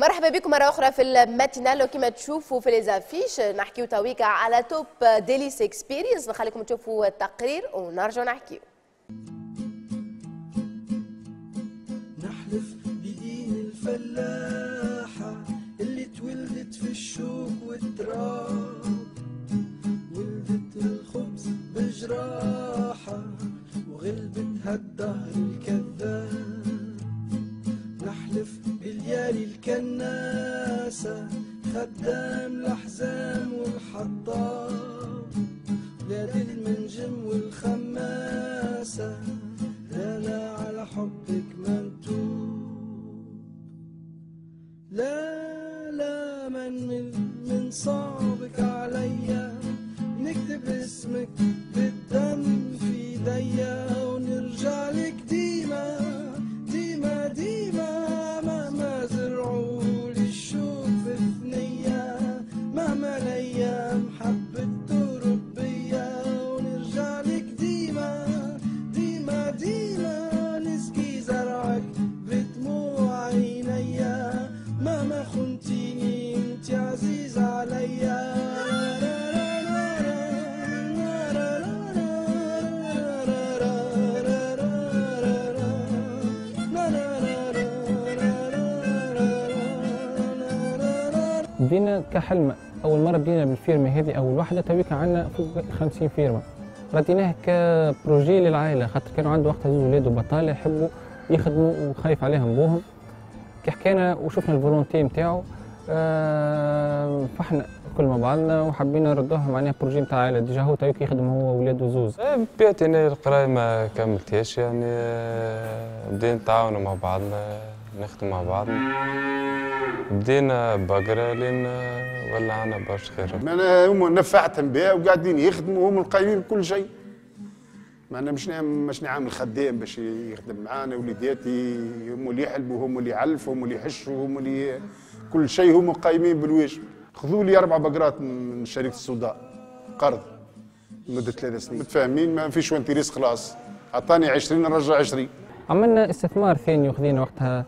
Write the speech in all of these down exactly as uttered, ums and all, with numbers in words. مرحبا بكم مرة أخرى في الماتينال. وكما تشوفوا في ليزافيش نحكيو تويكا على توب ديليس اكسبيرينس. نخليكم تشوفوا التقرير ونرجعوا نحكيو. نحلف بدين الفلاحة اللي تولدت في الشوق والتراب، ولدت الخبز بجراحة وغلبت هالدهر الكذاب. نحلف باليالي الكناسة خدام الأحزام والحطاب، ولاد المنجم والخماسة لا لا على حبك منتوب. لا لا من من, من صعبك عليا نكتب اسمك بالدم في ديا، ونرجع لك ديما ديما ديما. مهما زرعوا لي الشوق ثنية، مهما الأيام حبته ربية، ونرجع لك ديما ديما ديما. نسقي زرعك بدموع عينيا، مهما خنتيني انت عزيز عليا. بدينا كحلمة، أول مرة بدينا بالفيرمة هذه أول واحدة، تويكا عندنا فوق خمسين فيرمة. رديناه كبروجي للعائلة، خاطر كانوا عنده وقتها زوج ولاد وبطالة يحبوا يخدموا وخايف عليهم بوهم. كي حكينا وشفنا الفولونتي نتاعو آه فحنا كل ما بعضنا وحبينا نردوها معناها بروجي نتاع عائلة. ديجا هو تويكا يخدم هو وولاد وزوز. بطبيعتي أنا القراية ما كملتهاش، يعني بدينا نتعاونوا مع بعضنا، نخدم مع بعضنا. بدينا بقرا لين ولا عنا برشا خير. معناها هما نفعتهم بها وقاعدين يخدموا وهم القايمين بكل شيء. معناها مش مش نعمل خدام باش يخدم معانا. وليداتي هما اللي يحلبوا، هما اللي يعلفوا، هما اللي يحشوا، هما اللي كل شيء، هما قايمين بالواجب. خذوا لي أربع بقرات من شركة السوداء قرض مدة ثلاث سنين. متفاهمين ما فيش وانتريس خلاص، عطاني عشرين نرجع عشرين. عملنا استثمار ثاني وخذينا وقتها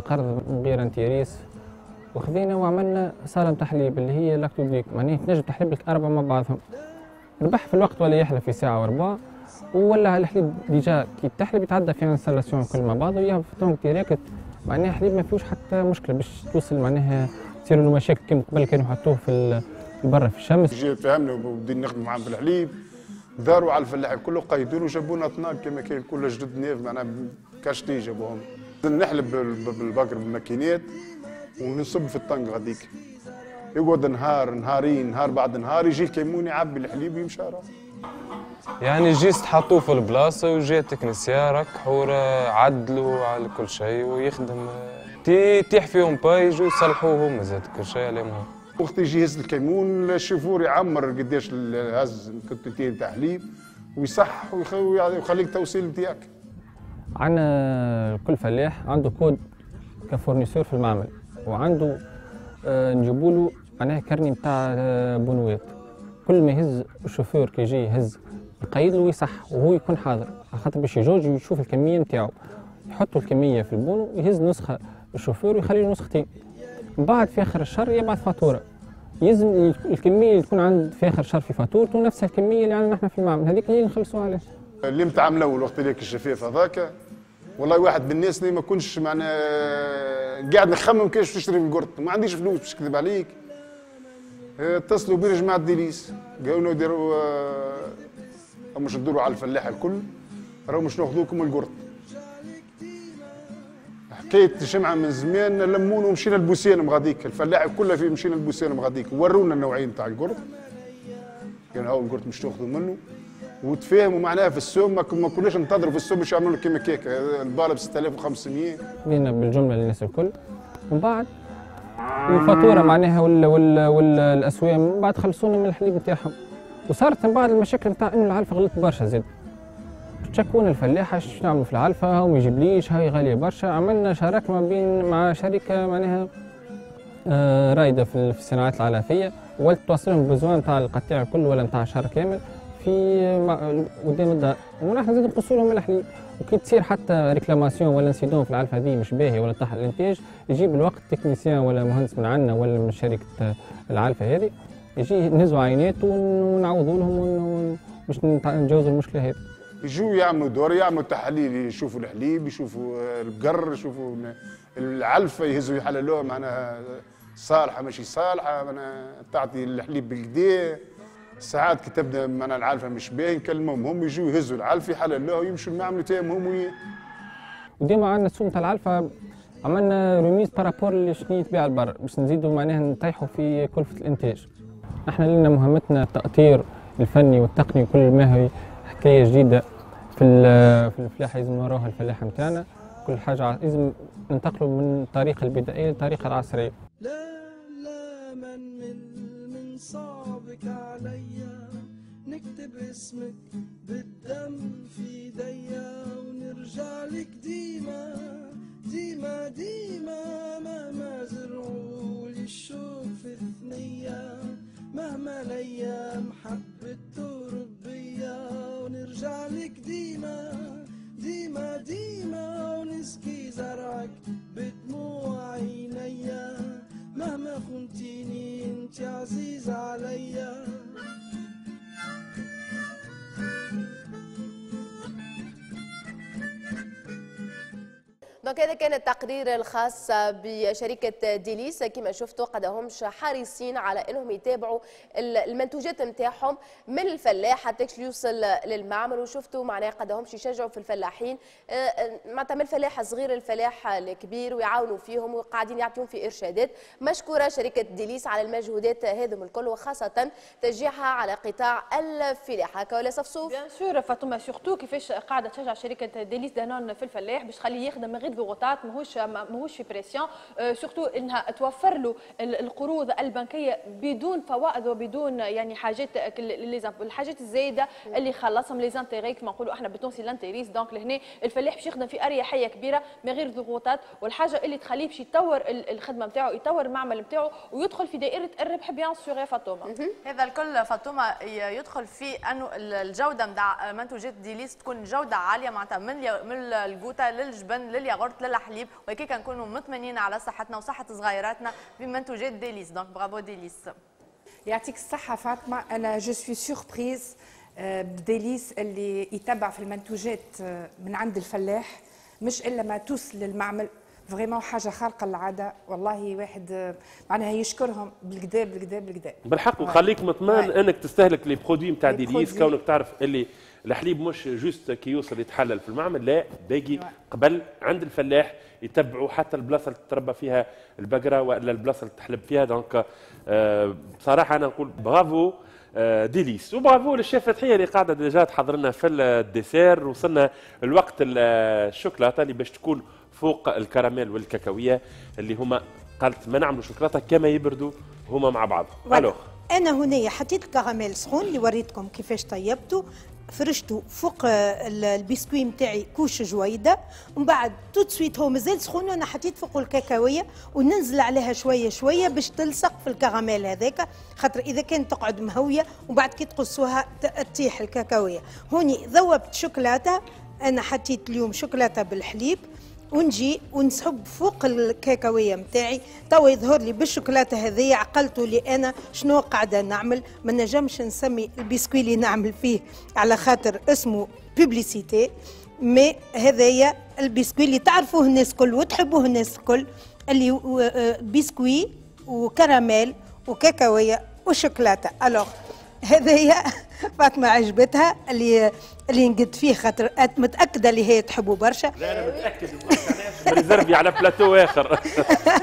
قرض من غير انتريس، وخذينا وعملنا صالة تحليب اللي هي لاكتوديك، معناها تنجم تحلب لك أربعة مع بعضهم. ربح في الوقت ولا يحلب في ساعة وربع، ولا الحليب ديجا كي تحلب يتعدى في انستالاسيون كل مع بعضه ويهبط في طونك ديريكت، معناها حليب ما فيهوش حتى مشكلة باش توصل معناها تصير له مشاكل كيما قبل كانوا يحطوه في برا في الشمس. جا فهمنا وبدينا نخدموا معاهم في الحليب، داروا على الفلاحين كله قيدون وجابوا لنا طناب كما كان كله جدد نيف معناها كاشتي جابوهم. نحلب بالبكر بالماكينات ونصب في الطنق غاديك، يقعد نهار نهارين نهار بعد نهار يجي الكيمون يعبي الحليب ويمشى. يعني جيست حطوه في البلاصه وجا التكنسيان ركحوا عدلوا على كل شيء ويخدم تي تيح فيهم بايج وصلحوه هما زاد كل شيء عليهم. وقت يجي يهز الكيمون الشيفور يعمر قداش هز كتلتين تاع حليب ويصح ويخليك التوصيل نتاعك. عندنا كل فلاح عنده كود كفورنيسور في المعمل، وعنده نجيبوا له معناها كرني نتاع بنوات. كل ما يهز الشوفور كي يجي يهز يقيد له ويصح وهو يكون حاضر، خاطر باش يجوج ويشوف الكميه نتاعو. يحطوا الكميه في البونو ويهز نسخه الشوفور ويخلي له نسختين. من بعد في اخر الشهر يبعث فاتوره، يلزم الكميه اللي تكون عند في اخر الشهر في فاتورته نفس الكميه اللي عندنا نحن في المعمل، هذيك هي اللي نخلصوها عليها. اللي نتاع ملول وقت اللي الشفاف هذاك والله واحد من الناس اللي ما كنتش معناها قاعد نخمم كيفاش نشري من قرط، ما عنديش فلوس باش نكذب عليك. اتصلوا بيا جماعه ديليس قالوا لنا ديروا اه مش تدوروا على الفلاح الكل، راهو مش ناخذوكم القرط. حكايه شمعه من زمان لمونو ومشينا لبوسينم غاديك، الفلاح كله في مشينا لبوسينم غاديك، ورونا النوعيه نتاع القرط. قالوا هاو القرط مش تاخذوا منه، وتفاهموا معناها في السوم ما كناش ننتظروا في السوم باش يعملوا لك كيما كيك البار ب ستة آلاف وخمسمية. بدينا بالجمله للناس الكل، ومن بعد الفاتوره معناها وال وال والاسوام من بعد خلصونا من الحليب نتاعهم. وصارت من بعد المشاكل نتاع انه العلفه غلطت برشا زاد. تشكون الفلاحه شنو نعملوا في العلفه وما يجيبليش هاي غاليه برشا. عملنا شراكه ما بين مع شركه معناها آه رايده في الصناعات العلفيه، ولت توصلهم البزوان نتاع القطيع الكل ولا نتاع الشهر كامل. في قدام الدار ومن زاد نقصوا لهم الحليب. وكي تصير حتى ريكلاماسيون ولا انسيدون في العلف هذه مش باهي ولا تحت الانتاج، يجيب الوقت تكنيسيان ولا مهندس من عندنا ولا من شركه العلفه هذه يجي نهزوا عينات ونعوضوا لهم باش نتجاوزوا المشكله هذه. يجوا يعملوا دور، يعملوا تحاليل، يشوفوا الحليب، يشوفوا البقر، يشوفوا العلفه، يهزوا يحللوها معناها صالحه ماشي صالحه، معناها تعطي الحليب بالكدا. ساعات كي تبدا معناها العلفه مش باهي نكلمهم هم يجوا يهزوا العلفه يحللوها ويمشوا نعملوا تاهم هم وي. وديما عندنا السوم تاع العلفه عملنا ريميز بارابور لشنو يتباع البر باش نزيدوا معناها نطيحوا في كلفه الانتاج. احنا لنا مهمتنا التأطير الفني والتقني وكل ماهي حكايه جديده في في الفلاحه لازم نراوها الفلاحه نتاعنا، كل حاجه لازم ننتقلوا من الطريقه البدائيه للطريقه العصريه. لا لا من من صعبك عليا نكتب اسمك بالدم في ايديا ونرجع لك ديما ديما ديما مهما زرعوا لي الشوق في الثنيه مهما الايام حبته ربيا ونرجع لك ديما ديما ديما ونسقي زرعك بدموع عينيا مهما خنتيني انت عزيز عليا. دونك هذا كان التقرير الخاص بشركة ديليس. كما شفتوا قد همش حريصين على انهم يتابعوا المنتوجات نتاعهم من الفلاح حتى يوصل للمعمل، وشفتوا معناها قد همش يشجعوا في الفلاحين معناتها من الفلاح الصغير للفلاح الكبير ويعاونوا فيهم وقاعدين يعطيهم في ارشادات. مشكورة شركة ديليس على المجهودات هذم الكل وخاصة تشجيعها على قطاع الفلاحة. هكا ولا صفصوف؟ بيان سور فاطمة، سورتو كيفاش قاعدة تشجع شركة ديليس دانون في الفلاح باش تخليه يخدم غير ضغوطات ماهوش ماهوش في بريسيون، سورتو انها توفر له القروض البنكيه بدون فوائد وبدون يعني حاجات الحاجات الزايده اللي خلصهم لي زانتيغي كما نقولوا احنا بتونسي لانتيريس. دونك لهنا الفلاح باش يخدم في اريحيه كبيره من غير ضغوطات، والحاجه اللي تخليه باش يطور الخدمه نتاعو يطور المعمل نتاعو ويدخل في دائره الربح. بيان سور يا فاطمه هذا الكل فاطمه يدخل في انه الجوده نتاع منتوجات ديليس تكون جوده عاليه معناتها من من الجوته للجبن للياغورت للحليب، وهيك نكونوا مطمنين على صحتنا وصحه صغيراتنا بمنتوجات ديليس. دونك برافو ديليس. يعطيك الصحه فاطمه. انا جو سوي سوربريز بديليس اللي يتبع في المنتوجات من عند الفلاح مش الا ما توصل للمعمل. فريمون حاجه خارقه للعاده والله، واحد معناها يشكرهم بالكدا بالكدا بالكدا بالحق. وخليك مطمئن انك تستهلك لي برودوي نتاع ديليس كونك تعرف اللي الحليب مش جوست كي يوصل يتحلل في المعمل، لا باقي قبل عند الفلاح يتبعوا حتى البلاصه اللي تتربى فيها البقره ولا البلاصه اللي تحلب فيها. دونك آه بصراحه انا نقول برافو آه ديليس، وبرافو للشيف فتحيه اللي قاعده ديجا تحضر لنا في الديسير. وصلنا لوقت الشوكولاته اللي باش تكون فوق الكراميل والكاكاويه اللي هما قالت ما نعملوا شوكولاته كما يبردوا هما مع بعض. الو انا هنا حطيت الكراميل سخون اللي وريتكم كيفاش طيبته، فرشته فوق البسكوي نتاعي كوش جويده، ومن بعد توت سويت هو مازال سخون وانا حطيت فوقه الكاكاويه وننزل عليها شويه شويه باش تلصق في الكراميل هذاك، خاطر اذا كانت تقعد مهويه ومن بعد كي تقصوها تطيح الكاكاويه. هوني ذوبت شوكولاته، انا حطيت اليوم شوكولاته بالحليب ونجي ونسحب فوق الكاكاويه نتاعي. توا يظهر لي بالشوكولاته هذه عقلته لي انا شنو قاعده نعمل. ما نجمش نسمي البسكوي اللي نعمل فيه على خاطر اسمه بوبليسيتي، مي هذايا البسكوي اللي تعرفوه الناس الكل وتحبوه الناس الكل، اللي بسكوي وكراميل وكاكاويه وشوكولاته. الوغ هذايا فاطمه عجبتها اللي اللي نقد فيه خاطر متاكده اللي هي تحبه برشا. لا انا متاكد بريزرفي على بلاتو اخر.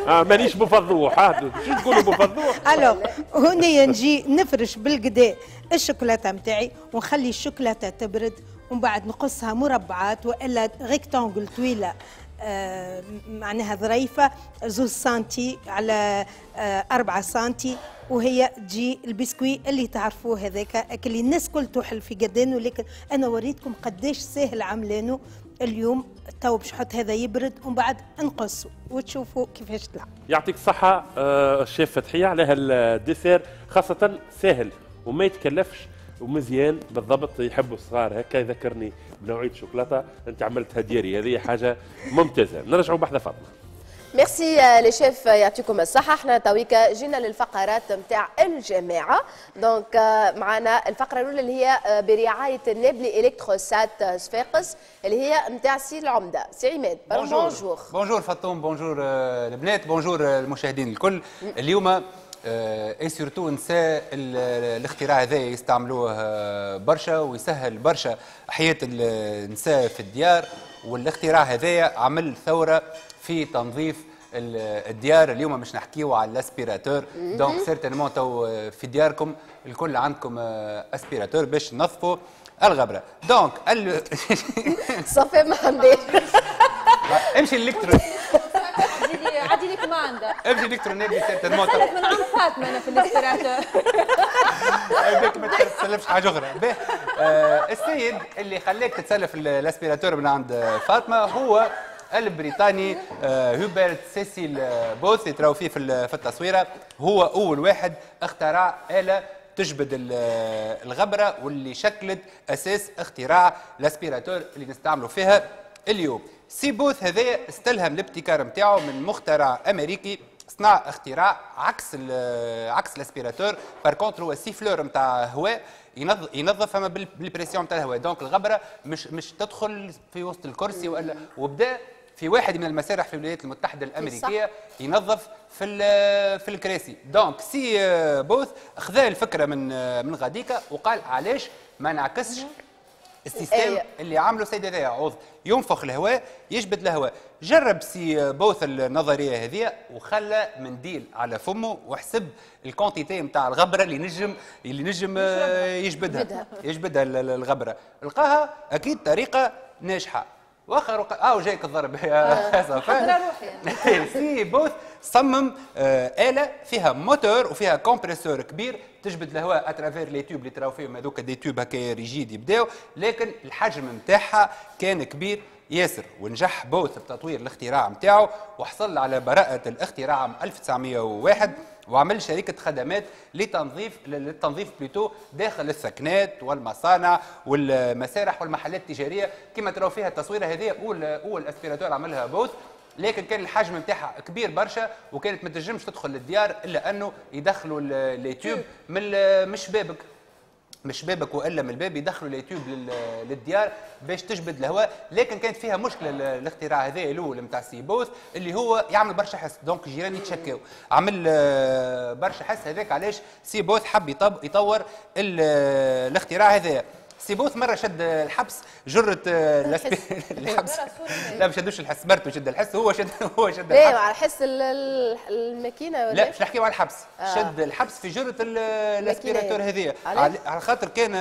آه مانيش بفضوح. آه شو تقولوا بفضوح؟ الو هنا نجي نفرش بالقدا الشوكولاته نتاعي ونخلي الشوكولاته تبرد ومن بعد نقصها مربعات والا ريكتانجل طويله آه معناها ظريفه زوج سنتي على آه أربعة سنتي، وهي تجي البسكوي اللي تعرفوه هذاك اللي الناس كل تحل في قدانه. لكن انا وريتكم قداش ساهل عملانه اليوم. تو باش نحط هذا يبرد ومن بعد نقصه وتشوفوا كيفاش طلع. يعطيك الصحه الشيف فتحيه على هالديسير، خاصه ساهل وما يتكلفش ومزيان بالضبط يحبوا الصغار، هكا يذكرني بنوعيه شوكولاته انت عملتها ديري، هذه حاجه ممتازه. نرجعوا بحذا فاطمه. ميرسي لي شيف يعطيكم الصحة. احنا تويك جينا للفقرات نتاع الجماعة، دونك معنا الفقرة الأولى اللي هي برعاية نابلي إلكتروسات صفاقس اللي هي نتاع سي العمدة. سي عماد بونجور. بونجور فاطوم، بونجور البنات، بونجور المشاهدين الكل. اليوم اي سورتو نساء الاختراع هذا يستعملوه برشا ويسهل برشا حياة النساء في الديار، والاختراع هذا عمل ثورة في تنظيف الديار. اليوم مش نحكيو على الاسبيراتور، دونك سيرتينمون تو في دياركم الكل عندكم اسبيراتور باش تنظفوا الغبره. دونك صافي محمد امشي الالكترو عادي لك ما عندك امشي الالكترو نادي سيرتينمون نسالك من عند فاطمه انا في الاسبيراتور هذاك ما تتسلفش حاجه اخرى. السيد اللي خلاك تتسلف الاسبيراتور من عند فاطمه هو البريطاني هوبرت سيسيل بوث، يتراو فيه في التصويره. هو اول واحد اخترع آلة تجبد الغبره واللي شكلت اساس اختراع الاسبيراتور اللي نستعملوا فيها اليوم. سي بوث هذا استلهم الابتكار نتاعو من مخترع امريكي صنع اختراع عكس عكس الاسبيراتور، بار كونتر هو سيفلور نتاع هواء ينظف ينظف فما بالبريسيون نتاع الهواء، دونك الغبره مش مش تدخل في وسط الكرسي ولا. وبدا في واحد من المسارح في الولايات المتحده الامريكيه ينظف في في الكراسي. دونك سي بوث خذ الفكره من من غاديكا وقال علاش ما نعكسش السيستم اللي عمله السيد هذايا، عوض ينفخ الهواء يجبد الهواء. جرب سي بوث النظريه هذه وخلى منديل على فمه وحسب الكونتيتي نتاع الغبره اللي نجم اللي نجم يجبدها يجبدها الغبره، لقاها اكيد طريقه ناجحه. واخر اه وجايك الضرب يا صفاء سي بوث صمم آلة فيها موتور وفيها كومبريسور كبير تجبد الهواء اترافير لي توب اللي تراو فيهم هذوك دي توب هكا ريجيد يبداو، لكن الحجم نتاعها كان كبير ياسر. ونجح بوث بتطوير الاختراع نتاعو وحصل على براءة الاختراع عام ألف وتسعمئة وواحد، وعمل شركة خدمات لتنظيف للتنظيف بلوتو داخل السكنات والمصانع والمسارح والمحلات التجارية كما تراو فيها التصويرة هذه. أول أول اسبيراتور عملها بوث، لكن كان الحجم نتاعها كبير برشا وكانت ما تنجمش تدخل للديار الا انه يدخلوا لي تيوب من مش بابك مش بابك والا من الباب، يدخلوا لي تيوب للديار باش تجبد الهواء. لكن كانت فيها مشكله الاختراع هذا الاول نتاع سي بوث اللي هو يعمل برشا حس، دونك الجيران يتشكاو، عمل برشا حس. هذاك علاش سي بوث حب يطور الاختراع هذا. سي بوث مره شد الحبس جرة الحبس لا ما شدوش الحس، مرته شد الحس، هو شد هو شد الحبس. ايوه على حس الماكينه ولا لا مش نحكيو على الحبس، شد الحبس في جرة الاسبيراتور هذه على خاطر كان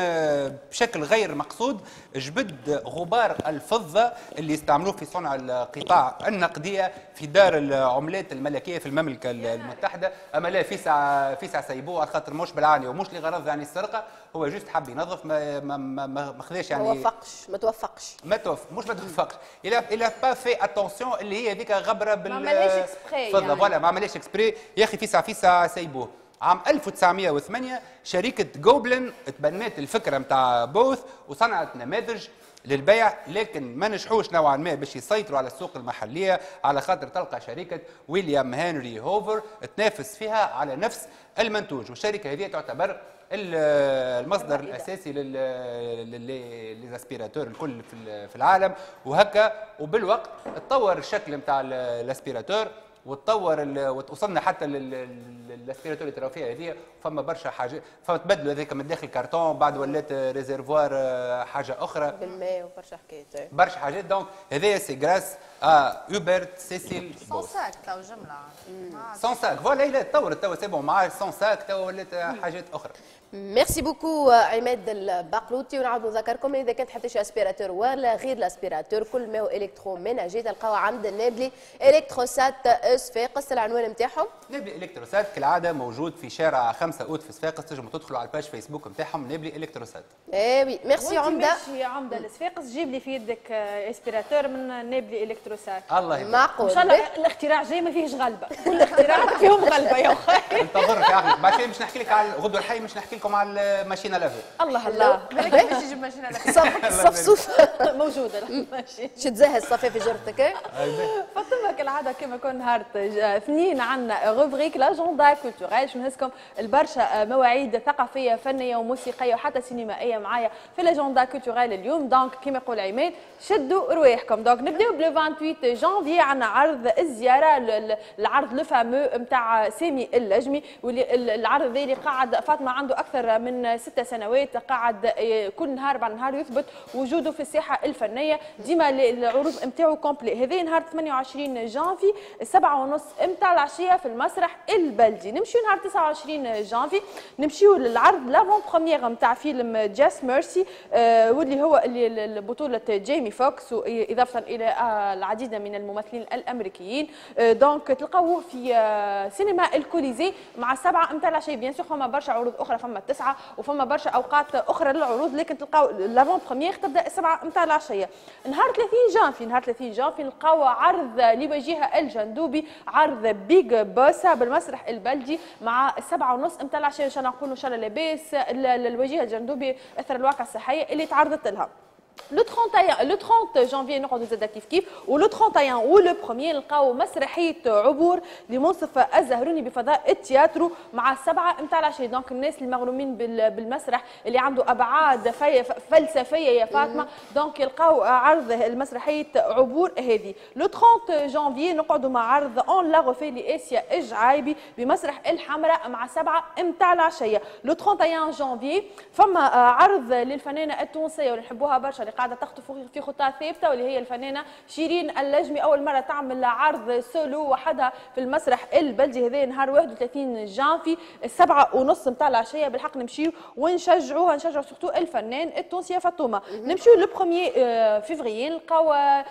بشكل غير مقصود جبد غبار الفضه اللي يستعملوه في صنع القطاع النقديه في دار العملات الملكيه في المملكه المتحده. اما لا فيسع فيسع سيبوه على خاطر مش بالعانيه ومش لغرض يعني السرقه، هو جوست حب ينظف ما ما ما خذاش يعني ما توفقش ما توفقش ما توفق مش ما توفقش الا الا با في اتونسيون اللي هي هذيك غبره بال ما عملهاش اكسبري فوالا فوالا ما عملهاش اكسبري يا اخي. فيسع فيسع سايبوه. عام ألف وتسعمئة وثمانية شركه جوبلن تبنت الفكره نتاع بوث وصنعت نماذج للبيع، لكن ما نجحوش نوعا ما باش يسيطروا على السوق المحليه على خاطر تلقى شركه ويليام هنري هوفر تنافس فيها على نفس المنتوج، والشركه هذه تعتبر المصدر الاساسي للاسبيراتور الكل في العالم. وهكا وبالوقت اتطور الشكل نتاع الاسبيراتور وتطور وصلنا حتى للاسبيراتور اللي تراو فيها هذه. فما برشا حاجات فتبدلوا هذاك من داخل كارتون بعد ولات ريزيرفوار حاجه اخرى بالماء وبرشا حكايات برشا حاجات. دونك هذايا سي غراس اه هوبرت سيسيل بوث. سانساك تو جمله سانساك فوالا هي تطورت تو سي بون مع سانساك تو ولات حاجات اخرى. ميرسي بوكو عماد البقلوطي. ونعاود نذكركم اذا كان تحبش اسبيراتور ولا غير الاسبيراتور كل ما هو الكتروميناجي تلقاوه عند النابلي إلكتروسات صفاقس. العنوان نتاعهم نابلي إلكتروسات كالعاده موجود في شارع خمسة أوت في صفاقس، تنجموا تدخلوا على الباج فيسبوك نتاعهم نابلي الكتروسات. اي وي ميرسي عمده. ماشي عمده لصفاقس، جيب لي في يدك اسبيراتور من نابلي الكتروسات. الله يبارك. معقول. ان شاء الله الاختراع جاي ما فيهش غلبه، كل اختراع فيهم غلبه يا اخي. انتظرك يا احمد، بعد مش نحكي لك على غدو الحي، مش نحكي لكم على الماشينه لافي. الله الله. بالك باش تجيب ماشينه لافي. صفصوف موجوده ماشي. شتزهز صفي في جرتك. فاطمه كالعاده كما كل نهار فنين عندنا روبريك لاجندا كولتوريل، باش نهزكم البرشا مواعيد ثقافيه فنيه وموسيقيه وحتى سينمائيه معايا في لاجندا كولتوريل اليوم. دونك كما يقول عماد شدوا رواحكم. دونك نبداو بلو ثمانية وعشرين جانفي عندنا عرض الزياره، العرض لو فامو نتاع سامي اللجمي، واللي العرض اللي قاعد فاطمه عنده اكثر من ست سنوات، قاعد كل نهار بعد نهار يثبت وجوده في الساحه الفنيه، ديما العروض نتاعو كومبلي. هذا نهار ثمانية وعشرين جانفي السبعة ونص نتاع العشيه في المسرح البلدي. نمشيو نهار تسعة وعشرين جانفي نمشيو للعرض لافون بروميير نتاع فيلم جاست ميرسي، آه واللي هو اللي بطوله جيمي فوكس واضافه الى آه العديد من الممثلين الامريكيين. آه دونك تلقاوه في آه سينما الكوليزي مع السبعة نتاع العشيه. بيان سور فما برشا عروض اخرى، فما تسعة وفما برشا اوقات اخرى للعروض، لكن تلقاو لافون بروميير تبدا السبعة نتاع العشيه. نهار ثلاثين جانفي نهار ثلاثين جانفي نلقاو عرض لوجيها الجندوبي، عرض بيج بوسا بالمسرح البلدي مع السبعة ونص نتاع العشيه. ان شاء الله نقولوا ان شاء الله لاباس للوجيها الجندوبي اثر الواقعه الصحيه اللي تعرضت لها. لو ثلاثين لو ثلاثين جانفي نقعدوا زاد كيف كيف، ولو واحد وثلاثين ولو بروميير نلقاو مسرحيه عبور لمنصف الزهروني بفضاء التياترو مع السبعة نتاع العشيه. دونك الناس المغرومين بالمسرح اللي عنده ابعاد فلسفيه يا فاطمه، دونك يلقاو عرض المسرحيه عبور هذه. لو ثلاثين جانفي نقعدوا مع عرض اون لا غوفي لاسيا الجعايبي بمسرح الحمراء مع السبعة نتاع العشيه. لو ثلاثين جانفي فما عرض للفنانه التونسيه واللي نحبوها برشا، اللي قاعده تخطف في خطى ثابته، واللي هي الفنانه شيرين اللجمي، اول مره تعمل عرض سولو وحدها في المسرح البلدي. هذا نهار واحد وثلاثين جانفي السبعة ونص نتاع العشيه. بالحق نمشيو ونشجعوها، نشجعوا سورتو الفنان التونسيه فاطمه. نمشيو لو واحد فيفري نلقاو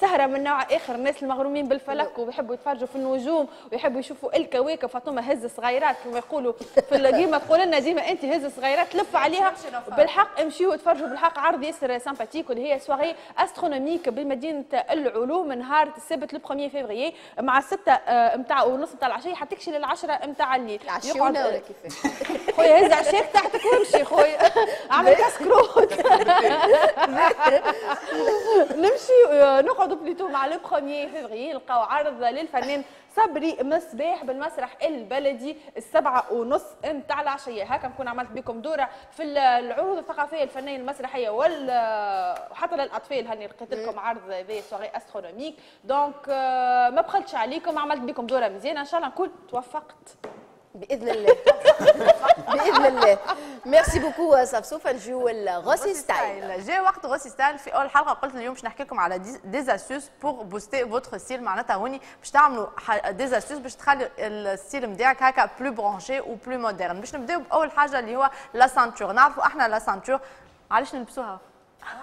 سهره من نوع اخر، الناس المغرومين بالفلك ويحبوا يتفرجوا في النجوم ويحبوا يشوفوا الكواكب. فاطمه هز صغيرات كما يقولوا في ديما تقول لنا ديما انت هز صغيرات لف عليها. بالحق امشيو تفرجوا بالحق عرض ياسر سامباتيك اللي هي سواري استرونوميك بمدينه العلوم نهار السبت لو واحد فيفري مع الستة نتاع ونص نتاع العشيه حتى تكشي للعشرة نتاع الليل. عشيونه ولا كيفاش؟ خويا هز عشاك تحتك وامشي خويا، اعمل كسكروت. نمشي نقعدوا بليتو مع لو واحد فيفري نلقاو عرض للفنان صبري مصباح بالمسرح البلدي السبعة ونص نتاع العشيه. هكا نكون عملت بكم دوره في العروض الثقافيه الفنيه المسرحيه وال وحتى للاطفال. هاني لقيت لكم عرض ذا سوغي استرونوميك. دونك ما بخلتش عليكم، عملت بكم دوره مزيانه، ان شاء الله نكون توفقت باذن الله. باذن الله. ميرسي بوكو صفصوفه. نجيو لغوسي ستايل. جا وقت غوسي ستايل. في اول حلقه قلت اليوم باش نحكي لكم على ديزاسيوس بور بوستي فوتر ستيل، معناتها هوني باش تعملوا ديزاسيوس باش تخلي الستيل نتاعك هكا بلو برونشي وبلو مودرن. باش نبداو باول حاجه اللي هو لا سانتور. نعرفوا احنا لا سانتور علاش نلبسوها؟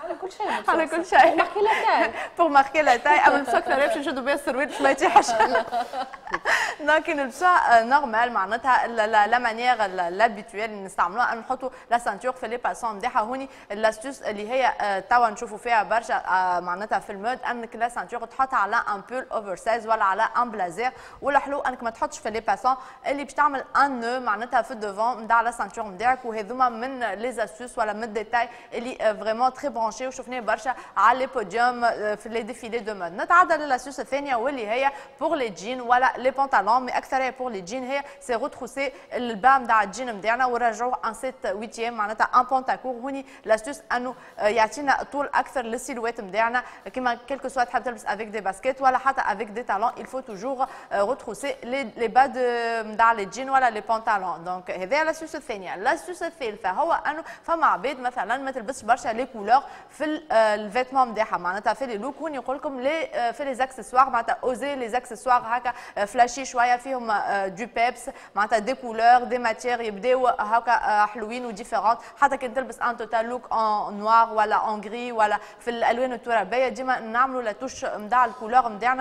على كل شيء، على كل شيء. بور ماركي لا تاي، بور ماركي لا تاي. أما نلبسوها كنا باش نشدوا بها السروال باش ما يتيحش. دونك نلبسوها نورمال معناتها لا مانيير لابيتويال اللي نستعملوها، نحطوا لا سانتور في لي باسون نتاعها. هوني لاستيوس اللي هي توا نشوفوا فيها برشا معناتها في المود، انك لا سانتور تحطها على ان بول اوفر سايز ولا على ان بلازير. والحلو انك ما تحطش في لي باسون اللي باش تعمل ان نو معناتها في الدوفون نتاع لا سانتور نتاعك. وهذوما من لي زاستيوس ولا من الديتاي اللي فريمون تري برونشي وشفناه برشا على لي بوديوم في لي ديفيلي دو مود. نتعدى للاستيوس الثانيه واللي هي بور لي جين ولا لي بونطالون، مي اكثرها بور لي جين هي سي روتروسي البا نتاع الجين نتاعنا ونرجعوه ان سيت ثمانية معناتها ان بونتاكور. هوني لاستيوس انه يعطينا طول اكثر للسيلويت نتاعنا، كيما كلكو سوا تحب تلبس افيك دي باسكيت ولا حتى افيك دي تالون، الفو توجور روتروسي لي با نتاع لي جين ولا لي بونطالون. دونك هذا لاستيوس الثانيه. لاستيوس الثالثه هو انه فما عباد مثلا ما تلبسش برشا لي كولور في الفيتمون نتاعها معناتها في لي لوك. هوني يقول لكم في لي زاكسيسوار معناتها اوزي لي زاكسيسوار هكا فلاشي شويه فيهم دو بيبس معناتها دي كولور دي ماتيير يبداو هكا حلوين وديفيرونت، حتى كي تلبس ان توتال لوك ان نوار ولا ان غري ولا في الالوان الترابيه ديما نعملوا لا توش نتاع الكولور نتاعنا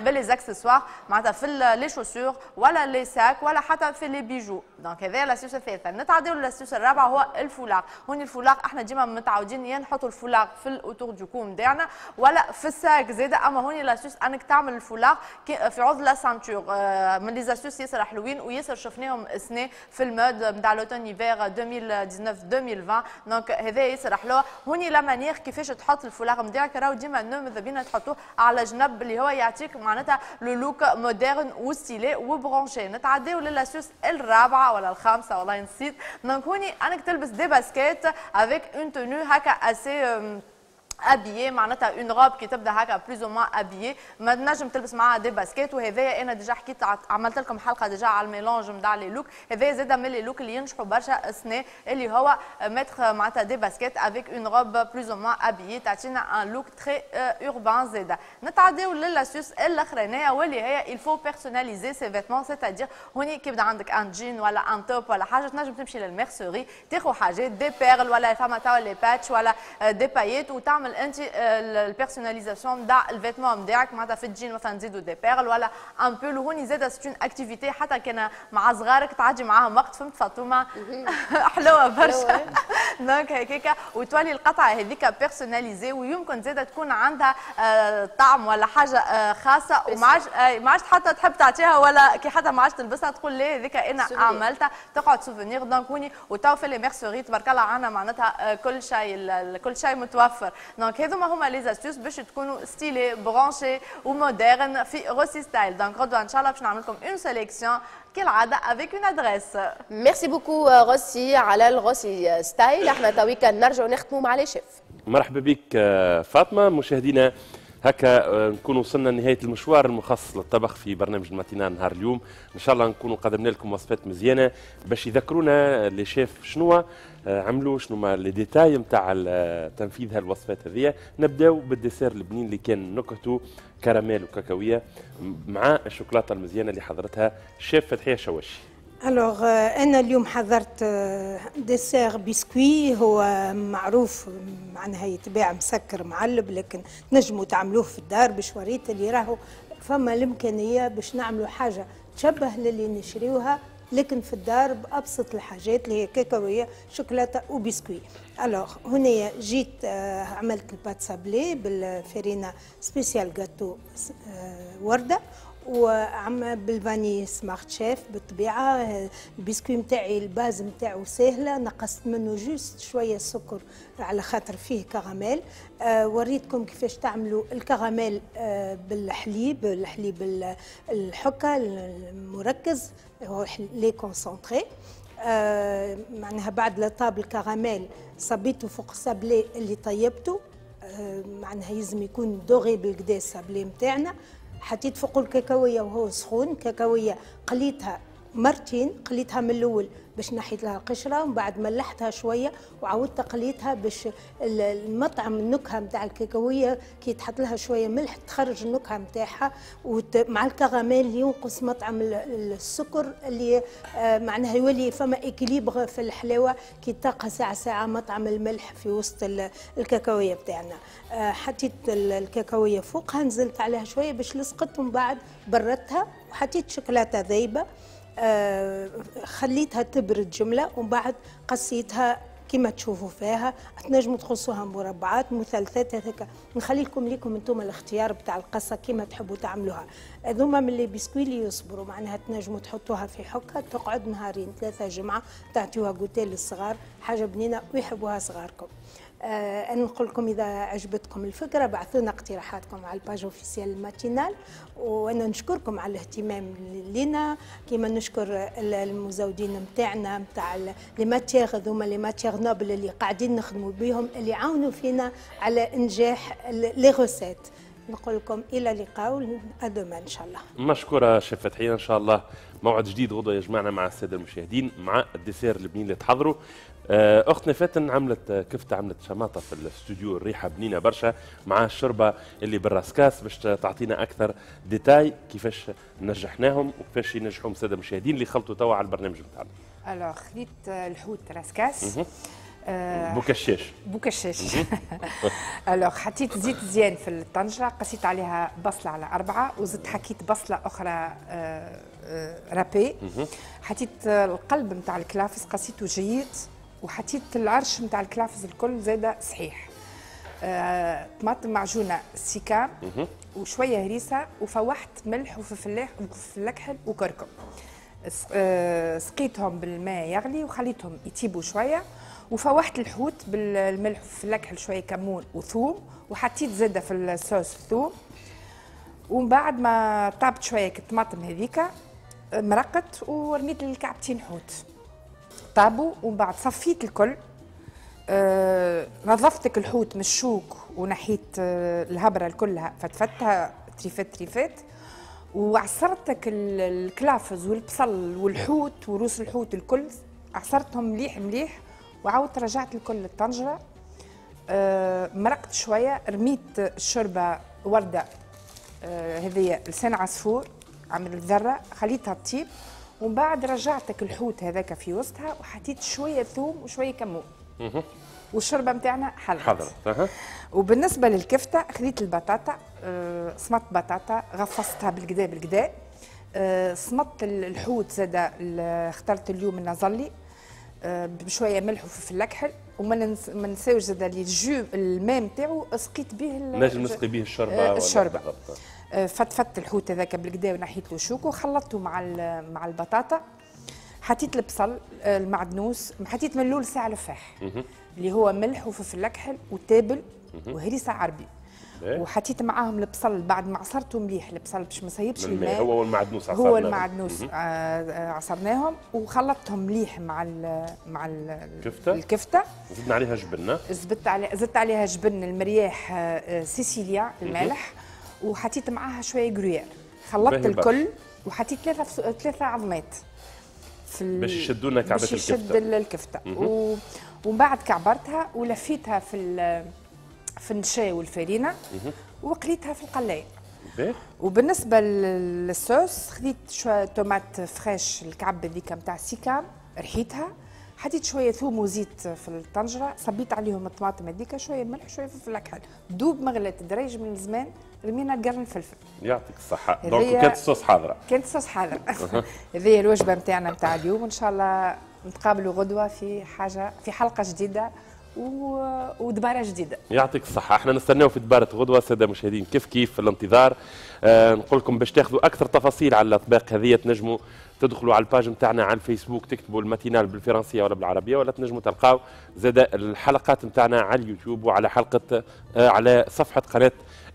باللي زاكسيسوار معناتها في لي شوسور ولا لي ساك ولا حتى في لي بيجو. دونك هذا لاستيوس الثالثه. نتعداو للاستيوس الرابعه هو الفولاق. هون الفولاق احنا ديما متعودين يا نحطوا الفولاق في الاوتور دو كو نتاعنا ولا في الساك زاده، اما هون لاستيوس انك تعمل الفولاق في عوض لا سانتور. من لي زاستيوس ياسر حلوين وياسر شفناهم السنه في المود نتاع لوتون ايفير ألفين وتسعطاش ألفين وعشرين. دونك هذا ياسر حلو. هوني لا مانيير كيفاش تحط الفولاق نتاعك راهو ديما ماذا بينا تحطوه على جنب اللي هو يعطيك معناتها لو لوك موديرن وستيلي وبرونشي. نتعداو للاستيوس الرابعه ولا الخامسه والله نسيت. دونك هوني انك تلبس دي باسكيت افيك اون تونو هكا اسي ابيي معناتها اون روب كي تبدا هكا بلوز او موان ابيي، ما تنجم تلبس معاها دي باسكيت. وهذايا انا ديجا حكيت عملت لكم حلقه ديجا على الميلونج نتاع لي لوك، هذايا زاده من لي لوك اللي ينجحوا برشا السنه اللي هو ماتر معناتها دي باسكيت افيك اون روب بلوز او موان ابيي تعطينا ان لوك تري اوربان زاده. نتعداو للاسيوس الاخرانيه واللي هي الفو بيرسوناليزي سي فيتمون، سيتادير هوني كي يبدا عندك ان جين ولا ان توب ولا حاجه تنجم تمشي للميرسوري تاخذ حاجات دي بيرل ولا فما تاو لي باتش ولا دي باييت وتعمل انت البيرسوناليزاسيون نتاع الفيتمون نتاعك معناتها في الجين مثلا نزيدوا دي بيرل ولا ان بول. وهوني زاده ستون اكتيفيتي حتى كان مع صغارك تعدي معاهم وقت، فهمت فاطمه؟ حلوه برشا. دونك هكاكا وتولي القطعه هذيك بيرسوناليزي ويمكن زاده تكون عندها طعم ولا حاجه خاصه وما عادش ما عادش حتى تحب تعطيها ولا كي حتى ما عادش تلبسها تقول لي هذيك انا عملتها تقعد سوفونير. دونك هوني وتو في لي ميرسوري تبارك الله عندنا معناتها كل شيء كل شيء متوفر. دونك هذوما هما لي زاستيوس باش تكونوا ستيلي برانشي وموديرن في روسي ستايل. دونك غدوه ان شاء الله باش نعمل لكم اون سيليكسيون كالعاده افيك اون ادريس. ميرسي بوكو روسي على الروسي ستايل. احنا تويكا نرجعوا نختموا مع لي شيف. مرحبا بك فاطمه. مشاهدينا هكا نكون وصلنا لنهايه المشوار المخصص للطبخ في برنامج الماتينال نهار اليوم. ان شاء الله نكونوا قدمنا لكم وصفات مزيانه باش يذكرونا لي شيف شنو عملوا شنو ما لي ديتاي نتاع تنفيذ هالوصفات هذيا. نبداو بالديسير اللبناني اللي كان نكهته كراميل وكاكاويه مع الشوكولاته المزيانه اللي حضرتها الشيف فتحيه شواشي. الوغ انا اليوم حضرت ديسير بسكوي هو معروف معناها يتباع مسكر معلب، لكن تنجموا تعملوه في الدار. باش وريت اللي راهو فما الامكانيه باش نعملوا حاجه تشبه للي نشريوها لكن في الدار بابسط الحاجات اللي هي كاكاويه شوكولاته وبسكوي. الوغ هنا جيت عملت البات سابلي بالفرينه سبيسيال جاتو ورده وعم بالفاني سمارت شيف. بالطبيعه البسكوي نتاعي الباز نتاعو ساهله، نقصت منه جوست شويه سكر على خاطر فيه كراميل. آه وريتكم كيفاش تعملوا الكراميل آه بالحليب، الحليب الحكه المركز هو لي كونسونطري. آه معناها بعد لا طاب الكراميل صبيته فوق السابلي اللي طيبته، آه معناها لازم يكون دوغي بالكدا السابلي نتاعنا. حطيت فوق الكاكاويه وهو سخون. كاكاويه قليتها مرتين، قليتها من الاول باش نحيت لها القشره ومن بعد ملحتها شويه وعاودت قليتها باش المطعم النكهه نتاع الكاكاويه كي تحط لها شويه ملح تخرج النكهه نتاعها مع الكراميل ينقص مطعم السكر اللي معناها يولي فما اكيليبر في الحلاوه كي تلقى ساعه ساعه مطعم الملح في وسط الكاكاويه نتاعنا. حطيت الكاكاويه فوقها نزلت عليها شويه باش لصقت ومن بعد بردتها وحطيت شوكولاته ذايبه. آه خليتها تبرد جمله ومن بعد قصيتها كما تشوفوا فيها، تنجموا تقصوها مربعات مثلثات هكا، نخلي لكم ليكم انتم الاختيار بتاع القصه كما تحبوا تعملوها. هذوما من لي بسكوي اللي يصبروا معناها تنجموا تحطوها في حكه تقعد نهارين ثلاثه جمعه تعطيوها غوتيه للصغار، حاجه بنينه ويحبوها صغاركم. آه أنا نقول لكم إذا عجبتكم الفكرة بعثونا اقتراحاتكم على الباج اوفيسيال الماتينال. وأنا نشكركم على الاهتمام لنا كما نشكر المزودين نتاعنا نتاع لي ماتيغ هذوما لي ماتيغ نوبل اللي قاعدين نخدموا بهم اللي عاونوا فينا على إنجاح لي غوسيت. نقول لكم إلى لقاء أدوما إن شاء الله. مشكورة شيف فتحية. إن شاء الله موعد جديد غدوة يجمعنا مع السادة المشاهدين مع الديسير اللبناني اللي تحضروا. اختنا فاتن عملت كفته، عملت شماطه في الاستوديو، الريحه بنينه برشا مع الشربه اللي بالراسكاس باش تعطينا اكثر ديتاي كيفاش نجحناهم وكيفاش ينجحوهم الساده المشاهدين اللي خلطوا توا على البرنامج بتاعنا. الوغ خذيت الحوت راسكاس بوكشاش بوكشاش الوغ حطيت زيت زيان في الطنجره، قصيت عليها بصله على اربعه وزدت حكيت بصله اخرى رابي، حطيت القلب نتاع الكلافس قصيته جيد وحطيت العرش نتاع الكلافس الكل زاده صحيح. آه، طماطم معجونه سيكا وشويه هريسه وفوحت ملح وفلفل وفلفل اكحل وكركم. آه، سقيتهم بالماء يغلي وخليتهم يطيبوا شويه وفوحت الحوت بالملح وفلفل اكحل شويه كمون وثوم وحطيت زاده في الصوص الثوم، ومن بعد ما طابت شويه الطماطم هذيك مرقت ورميت الكعبتين حوت طابوا، ومن بعد صفيت الكل. آه، نظفتك الحوت من الشوك ونحيت آه، الهبره كلها، فتفتها تريفات تريفات، وعصرتك الكلافز والبصل والحوت وروس الحوت الكل عصرتهم مليح مليح، وعاودت رجعت الكل للطنجره. آه، مرقت شويه، رميت الشوربه ورده آه، هذه لسان عصفور عملت ذره خليتها تطيب، ومن بعد رجعتك الحوت هذاك في وسطها وحطيت شويه ثوم وشويه كمون والشوربه نتاعنا حلت حضرت. وبالنسبه للكفته خديت البطاطا، أه صمت بطاطا غفصتها بالكدا بالكدا، أه صمت الحوت زاده اخترت اليوم النظلي أه بشويه ملح وفلفل اكحل، وما ننساوش زاده الجو الماء نتاعو اسقيت به نجم نسقي به الشوربه الشوربه فتفت الحوت هذاك بالكدا ونحيت له شوكو وخلطته مع مع البطاطا، حطيت البصل المعدنوس، حطيت من الاول ساعه الفاح اللي هو ملح وفلفل اكحل وتابل وهريسه عربي، وحطيت معاهم البصل بعد ما عصرته مليح البصل باش ما يسيبش الماء، هو والمعدنوس عصرناهم هو المعدنوس عصرناهم وخلطتهم مليح مع ال مع ال الكفته الكفته زدنا عليها جبنه، زدت عليها زدت عليها جبن المرياح سيسيليا المالح، وحطيت معاها شويه غرويير، خلطت الكل وحطيت ثلاثه ثلاثه عظمات في باش يشدونا كعبه الكفته باش يشد الكفته، ومن بعد كعبرتها ولفيتها في في النشا والفارينه وقليتها في القلايه. وبالنسبه للصوص خديت شويه طوماط فريش الكعبه ذيك نتاع سيكام رحيتها، حطيت شويه ثوم وزيت في الطنجره، صبيت عليهم الطماطم هذيك شويه ملح شويه فلفل اكحل، دوب ما غلات دريج من الزمان رمينا قرن الفلفل. يعطيك الصحه. دونك كانت الصوص حاضره كانت الصوص حاضره هذه الوجبه نتاعنا نتاع اليوم، وان شاء الله نتقابلوا غدوه في حاجه في حلقه جديده و... ودباره جديده. يعطيك الصحه. احنا نستناو في دباره غدوه الساده المشاهدين كيف كيف في الانتظار. آه نقول لكم باش تاخذوا اكثر تفاصيل على الاطباق هذه تنجموا تدخلوا على الباج نتاعنا على الفيسبوك، تكتبوا الماتينال بالفرنسيه ولا بالعربيه، ولا تنجموا تلقاو زاد الحلقات نتاعنا على اليوتيوب وعلى حلقه آه على صفحه قناه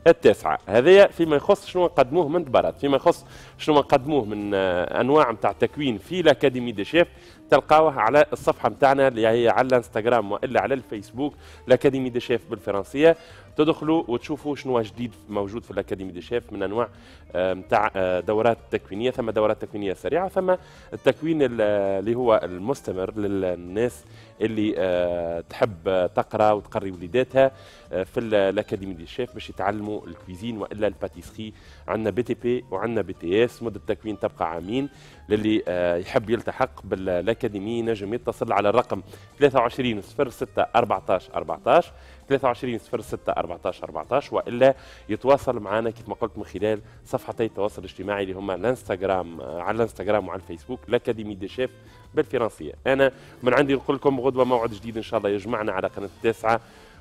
التاسعه. هذايا فيما يخص شنو نقدموه من دبارات، فيما يخص شنو نقدموه من آه انواع نتاع تكوين في لاكاديمي دي شيف تلقاوه على الصفحه نتاعنا اللي هي على الانستغرام والا على الفيسبوك لاكاديمي دي شيف بالفرنسيه، تدخلوا وتشوفوا شنو جديد موجود في الاكاديمي دي شيف من انواع نتاع دورات تكوينيه، ثم دورات تكوينيه سريعه، ثم التكوين اللي هو المستمر للناس اللي تحب تقرا وتقري وليداتها في الاكاديمي دي شيف باش يتعلموا الكويزين والا الباتيسري. عندنا بي تي بي وعندنا بي تي اس، مده التكوين تبقى عامين، للي يحب يلتحق بالاكاديمي نجم يتصل على الرقم ثلاثة وعشرين صفر ستة أربعة عشر أربعة عشر ثلاثة وعشرين صفر ستة أربعة عشر أربعة عشر، والا يتواصل معنا كيف ما قلت من خلال صفحتي التواصل الاجتماعي اللي هما الانستغرام على الانستغرام وعلى الفيسبوك لاكاديمي دي شيف بالفرنسيه. انا من عندي نقول لكم غدوه موعد جديد ان شاء الله يجمعنا على قناه التاسعه،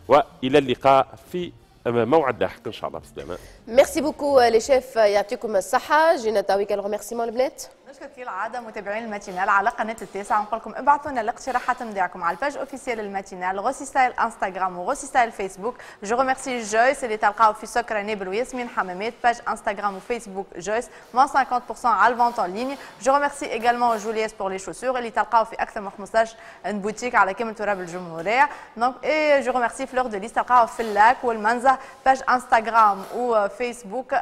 والى اللقاء في موعد لاحق ان شاء الله بالسلامه. ميرسي بوكو لي شيف، يعطيكم الصحه. جينا تاويك الغوميرسيمون البنات. نشكر كالعاده متابعين الماتينال على قناه التاسعه، نقول لكم ابعثوا لنا الاقتراحات نتاعكم على الباج اوفيسيال الماتينال غوسي ستايل انستغرام وغوسي ستايل فيسبوك. جو غوميرسي جويس اللي تلقاو في سكر نابل وياسمين حمامات، باج انستغرام وفيسبوك جويس مون خمسين بالمية على الفونت اون ليني. جو غوميرسي ايغالمون جولياس بور لي شوسور اللي تلقاو في اكثر من خمسطاش بوتيك على كامل تراب الجمهوريه. دونك اي جو غوميرسي فلور دو ليس تلقاو في اللاك والمنزه باج انستغرام وفيسبوك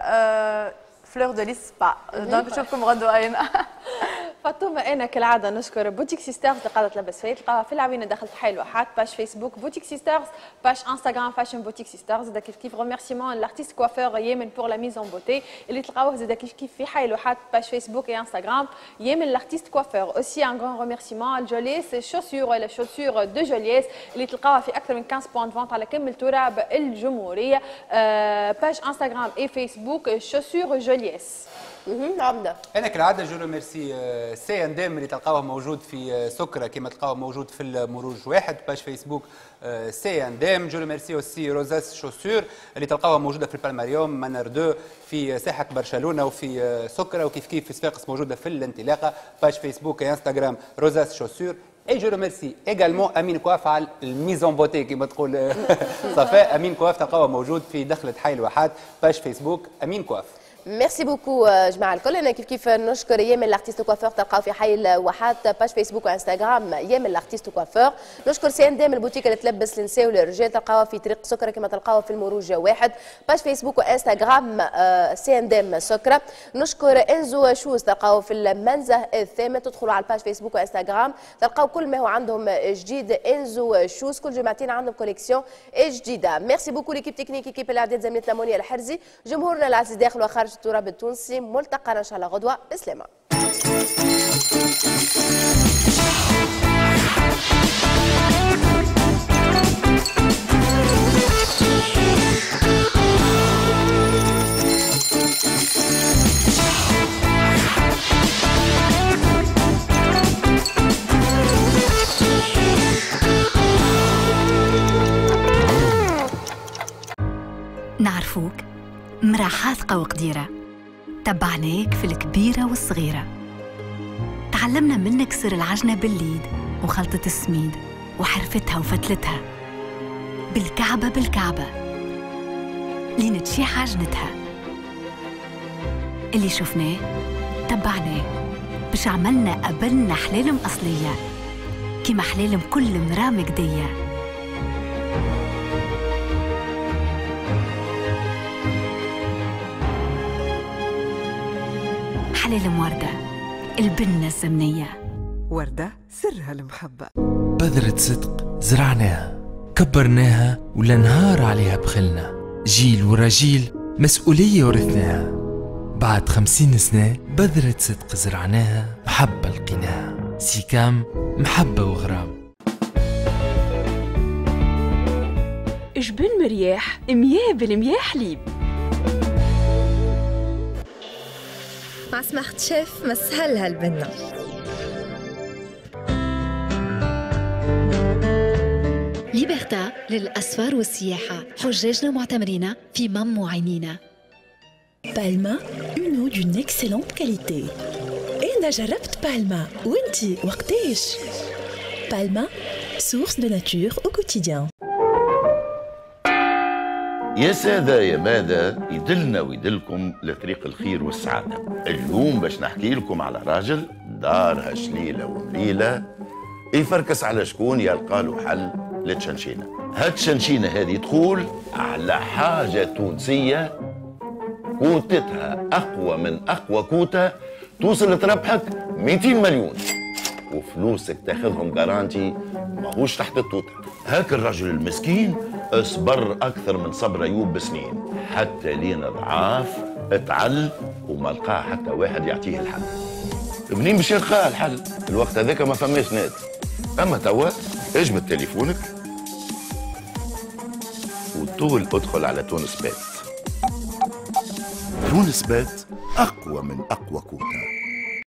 فلور دو ليس سبا. دونك نشوفكم غدوه هنا. فاطمه انا كالعاده نشكر بوتيك سيسترز اللي قاعده تلبس فيا، تلقاها في العوينه دخلت حلوه، حاط باج فيسبوك بوتيك سيسترز، باج انستغرام فاشن بوتيك سيسترز، زاد كيف كيف ريميرسيمون لارتيست كوافور يمن بور لا ميزون بوتي اللي تلقاوه زاد كيف كيف في حلوه، حاط باج فيسبوك اي انستغرام يمن لارتيست كوافور، اوسي ان غون ريميرسيمون الجوليس الشوسيور ولا شوسيور دو جوليس اللي تلقاوها في اكثر من خمسة بوان فونت على كامل تراب الجمهوريه، باج انستغرام اي فيسبوك شوسيور جوليس. عبده انا كالعاده جو ميرسي سي ان دام اللي تلقاوه موجود في سكره كما تلقاوه موجود في المروج واحد، باج فيسبوك سي ان دام. جو ميرسي اوسي روزاس شوسور اللي تلقاوها موجوده في البالماريوم منار اثنين في ساحه برشلونه وفي سكره، وكيف كيف في صفاقس موجوده في الانطلاقه، باج فيسبوك انستغرام روزاس شوسور. اي جو ريميرسي ايجالمون امين كواف على الميزون بوتي كما تقول صفاء، امين كواف تلقاوه موجود في دخله حي الواحات، باج فيسبوك امين كواف. ميرسي بوكو جماعه الكل. انا كيف كيف نشكر يامن الارتيست كوافور تلقاو في حي الواحات، باج فيسبوك وانستغرام يامن الارتيست كوافور. نشكر سي ان دام البوتيك اللي تلبس النساء والرجال، تلقاوها في طريق سكره كما تلقاوها في المروج واحد، باج فيسبوك وانستغرام سي ان دام سكره. نشكر انزو شوز تلقاوه في المنزه الثامن، تدخلوا على الباج فيسبوك وانستغرام تلقاو كل ما هو عندهم جديد. انزو شوز كل جمعتين عندهم كوليكسيون جديده. ميرسي بوكو ليكيب تكنيك كيب الاعداد زميلتنا مونيا الحرزي، جمهورنا العزيز داخل وخارج التراب التونسي. ملتقانا ان شاء الله غدوه. بسلامه. نعرفوك مرا حاذقة وقديرة، تبعناك في الكبيرة والصغيرة، تعلمنا منك سر العجنة بالليد وخلطة السميد وحرفتها وفتلتها، بالكعبة بالكعبة لين تشيح عجنتها. اللي شفناه تبعناه باش عملنا قبلنا حلالم أصلية كيما حلالم كل مرا مجدية. حلال وردة البنة الزمنية، وردة سرها المحبة. بذرة صدق زرعناها كبرناها ولا نهار عليها بخلنا، جيل ورا جيل مسؤولية ورثناها. بعد خمسين سنة بذرة صدق زرعناها محبة لقيناها. سيكام محبة وغرام. جبن مرياح مياه بالمياه حليب. مع سماحة شيف مسهل هالبنة. ليبرتا للأسفار والسياحة، حجاجنا معتمرين في مم وعينينا. بالما اونو دون اكسلونت كاليتي. أنا جربت بالما وانتي وقتاش؟ بالما سورس دو ناتور أو كوتيديان. يا سادة يا ماذا يدلنا ويدلكم لطريق الخير والسعادة. اليوم باش نحكي لكم على راجل دارها شليلة ومليلة، يفركس على شكون يلقى له حل للتشنشينة. هالتشنشينة هذه تقول على حاجة تونسية كوتتها أقوى من أقوى كوتة توصل لتربحك مئتين مليون، وفلوسك تاخذهم جارانتي ماهوش تحت التوتة. هاك الرجل المسكين اصبر أكثر من صبر أيوب بسنين، حتى لين ضعاف اتعل وما لقاه حتى واحد يعطيه الحل. منين باش يلقاه الحل؟ الوقت هذاك ما فماش نت. أما توا اجبد تليفونك وطول ادخل على تونس بات. تونس بات أقوى من أقوى كوتا.